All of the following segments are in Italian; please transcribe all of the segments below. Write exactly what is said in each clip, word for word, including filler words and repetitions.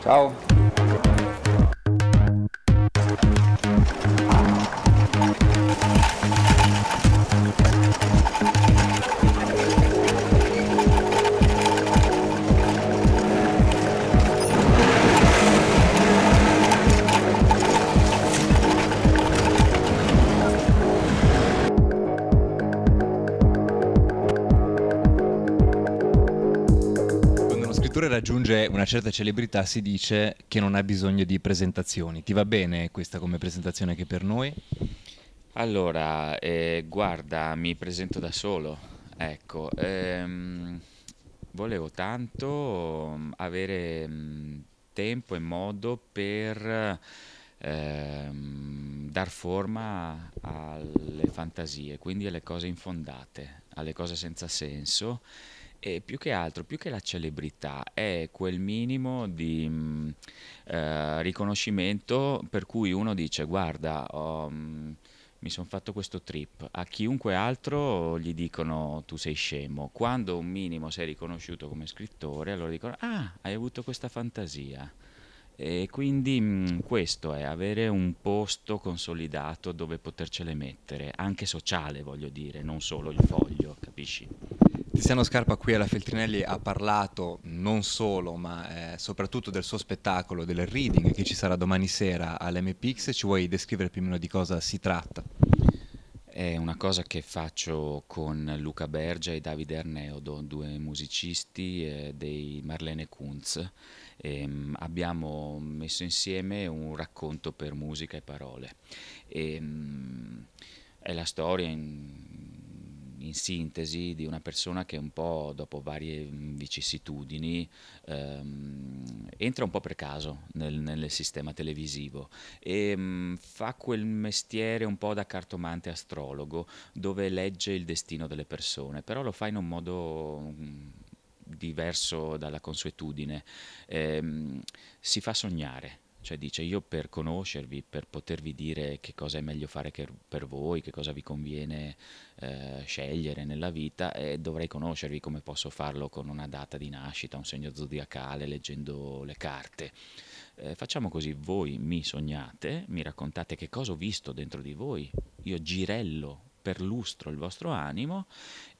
Ciao. Raggiunge una certa celebrità, si dice che non ha bisogno di presentazioni. Ti va bene questa come presentazione anche per noi? Allora, eh, guarda, mi presento da solo, ecco, ehm, volevo tanto avere tempo e modo per ehm, dar forma alle fantasie, quindi alle cose infondate, alle cose senza senso. E più che altro, più che la celebrità, è quel minimo di eh, riconoscimento per cui uno dice: guarda, oh, mi sono fatto questo trip. A chiunque altro gli dicono: tu sei scemo. Quando un minimo sei riconosciuto come scrittore, allora dicono: ah, hai avuto questa fantasia. E quindi mh, questo è avere un posto consolidato dove potercele mettere, anche sociale, voglio dire, non solo il foglio, capisci? Tiziano Scarpa qui alla Feltrinelli ha parlato non solo ma eh, soprattutto del suo spettacolo, del reading che ci sarà domani sera all'M P X. Ci vuoi descrivere più o meno di cosa si tratta? È una cosa che faccio con Luca Bergia e Davide Arneodo, due musicisti eh, dei Marlene Kuntz. E, mh, abbiamo messo insieme un racconto per musica e parole. E, mh, è la storia in... in sintesi di una persona che un po' dopo varie vicissitudini ehm, entra un po' per caso nel, nel sistema televisivo e mh, fa quel mestiere un po' da cartomante astrologo dove legge il destino delle persone, però lo fa in un modo mh, diverso dalla consuetudine, ehm, si fa sognare. Cioè dice: io per conoscervi, per potervi dire che cosa è meglio fare che per voi, che cosa vi conviene eh, scegliere nella vita, e dovrei conoscervi. Come posso farlo? Con una data di nascita, un segno zodiacale, leggendo le carte. Eh, facciamo così: voi mi sognate, mi raccontate che cosa ho visto dentro di voi, io girello, perlustro il vostro animo,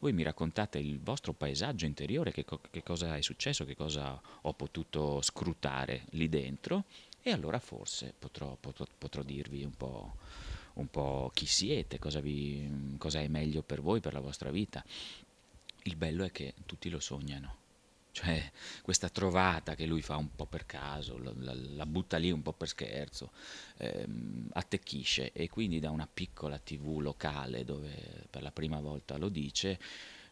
voi mi raccontate il vostro paesaggio interiore, che, co che cosa è successo, che cosa ho potuto scrutare lì dentro. E allora forse potrò, potrò, potrò dirvi un po', un po' chi siete, cosa, vi, cosa è meglio per voi, per la vostra vita. Il bello è che tutti lo sognano. Cioè questa trovata che lui fa un po' per caso, la, la butta lì un po' per scherzo, ehm, attecchisce, e quindi da una piccola tivù locale dove per la prima volta lo dice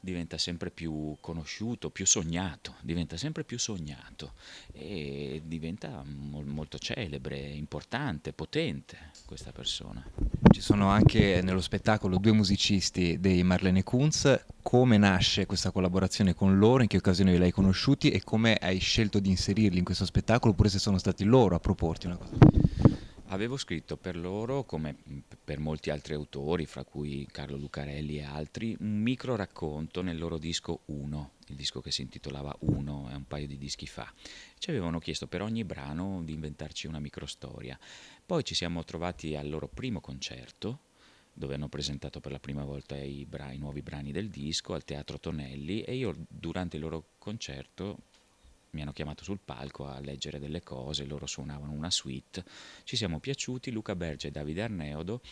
diventa sempre più conosciuto, più sognato, diventa sempre più sognato e diventa mol, molto celebre, importante, potente questa persona. Ci sono anche nello spettacolo due musicisti dei Marlene Kuntz. Come nasce questa collaborazione con loro, in che occasione li hai conosciuti e come hai scelto di inserirli in questo spettacolo, oppure se sono stati loro a proporti una cosa? Avevo scritto per loro, come per molti altri autori, fra cui Carlo Lucarelli e altri, un micro racconto nel loro disco Uno, il disco che si intitolava Uno, è un paio di dischi fa. Ci avevano chiesto per ogni brano di inventarci una microstoria. Poi ci siamo trovati al loro primo concerto, dove hanno presentato per la prima volta i, bra i nuovi brani del disco, al Teatro Tonelli, e io durante il loro concerto mi hanno chiamato sul palco a leggere delle cose, loro suonavano una suite, ci siamo piaciuti, Luca Bergia e Davide Arneodo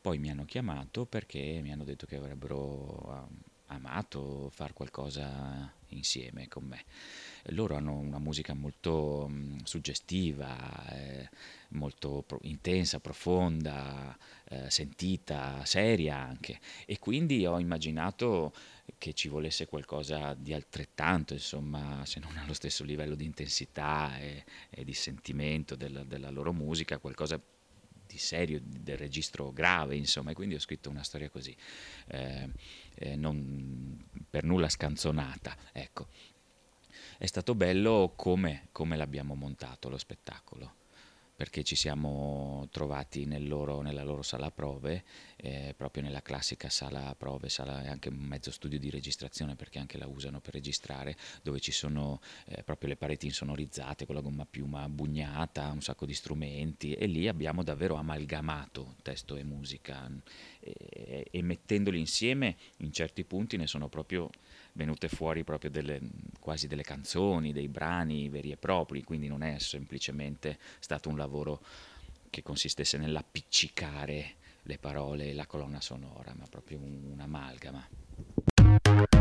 poi mi hanno chiamato perché mi hanno detto che avrebbero amato far qualcosa insieme con me. Loro hanno una musica molto mh, suggestiva, eh, molto pro intensa, profonda, eh, sentita, seria anche, e quindi ho immaginato che ci volesse qualcosa di altrettanto, insomma, se non allo stesso livello di intensità e, e di sentimento della, della loro musica, qualcosa di serio, del registro grave, insomma, e quindi ho scritto una storia così, eh, eh, non per nulla scanzonata, ecco. È stato bello come, come l'abbiamo montato lo spettacolo. perché ci siamo trovati nel loro, nella loro sala prove, eh, proprio nella classica sala prove, sala, anche un mezzo studio di registrazione perché anche la usano per registrare, dove ci sono eh, proprio le pareti insonorizzate con la gomma piuma bugnata, un sacco di strumenti, e lì abbiamo davvero amalgamato testo e musica e, e mettendoli insieme in certi punti ne sono proprio venute fuori proprio delle, quasi delle canzoni, dei brani veri e propri, quindi non è semplicemente stato un lavoro che consistesse nell'appiccicare le parole e la colonna sonora, ma proprio un'amalgama.